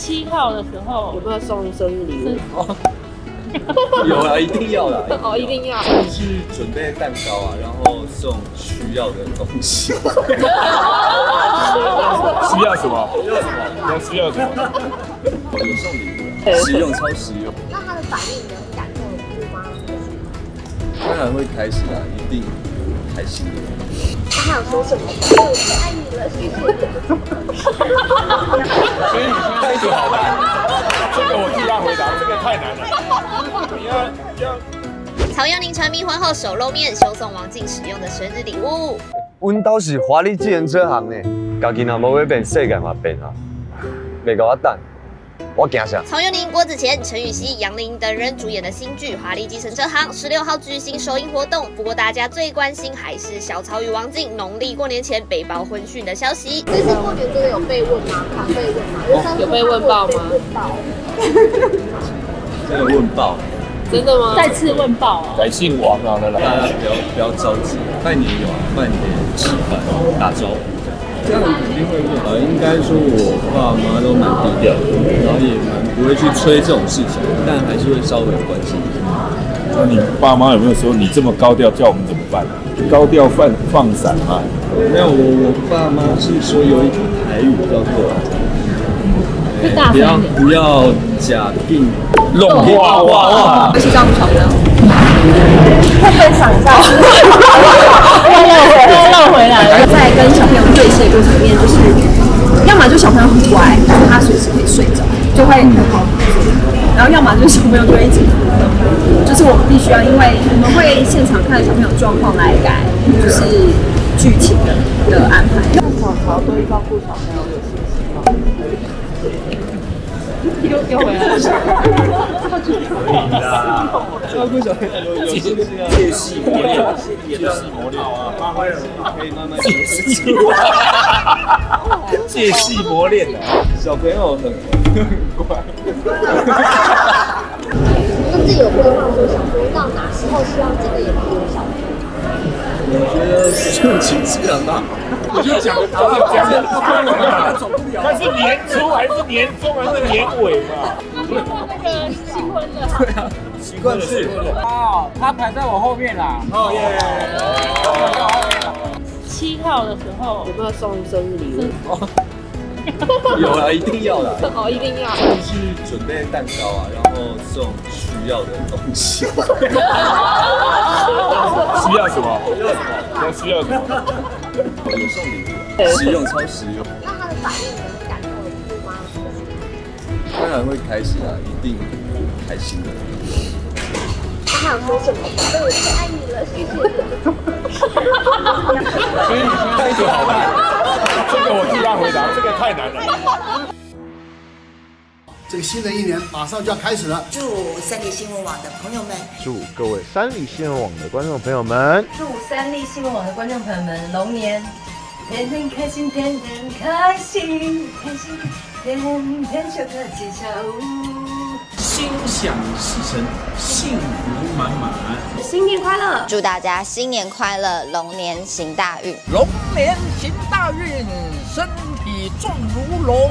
7号的时候，有没有送生日礼物？有啊，一定要的。哦，一定要。就是准备蛋糕啊，然后送需要的东西。需要什么？需要什么？有送礼物，实用，超实用。那他的反应呢？感动有吗？当然会开心啊，一定开心的。 他想说什么？我最爱你了，谢谢。所以你觉得这组好难？这个我替他回答，这个太难了。你要曹杨林沉迷婚后手露面，修送王静使用的生日礼物。阮家是华丽自行车行呢，家己若无要变，世界嘛变啊，袂给我等。 我惊啥？曹佑宁、郭子乾、陈雨希、杨林等人主演的新剧《华丽计程车行》16号举行首映活动。不过，大家最关心还是小曹与王静农历过年前被曝婚讯的消息。这次过年真的有被问吗？常被问吗？有被问爆吗？真的问爆？真的吗？再次问爆啊！来信王啊！来，大家不要着急，拜年有啊，拜年吃饭打招呼。 这样肯定会问啊，应该说我爸妈都蛮低调的，然后也蛮不会去催这种事情，但还是会稍微关心一下。那你爸妈有没有说你这么高调，叫我们怎么办？高调放闪嘛？没有，我爸妈是说有一句台语叫做不要假定弄哇哇哇，是上床的。会分享一下，又漏回来了，再跟小朋友。 睡睡的过程里面，就是要么就小朋友很乖，就是他随时可以睡着，就会很好入睡；然后要么就是小朋友就会一直哭，就是我们必须要，因为我们会现场看小朋友状况来改，就是剧情的安排。让小曹对照顾小朋友有信心吗？又回来了，照顾小朋友有信心啊，借戏磨练，借戏磨练啊，发挥可以慢慢借戏，借戏磨练啊，小朋友很乖。你们自己有规划说想说到哪时候希望这个也能有小朋友？我觉得顺其自然吧。 我就讲讲走不了。但是年初还是年中还是年尾嘛？那个新婚的，对啊，习惯是。哦，他排在我后面啦。哦耶！7号的时候有没有送生日礼物？有啊，一定要的。哦，一定要。就是准备蛋糕啊，然后送需要的东西。需要什么？需要什么？ 有送礼物，实用超实用。那他的反应呢？感动有哭吗？当然会开心啊，一定开心的。他想说什么？我最爱你了，谢谢。所以你觉得这个好难？这个我替他回答，这个太难了。这个新的一年马上就要开始了，祝三立新闻网的朋友们，祝各位三立新闻网的观众朋友们，祝三立新闻网的观众朋友们龙年天天开心，天天开心，开心天天笑个吉祥，心想事成，幸福满满，新年快乐！祝大家新年快乐，龙年行大运，龙年行大运，身体壮如龙。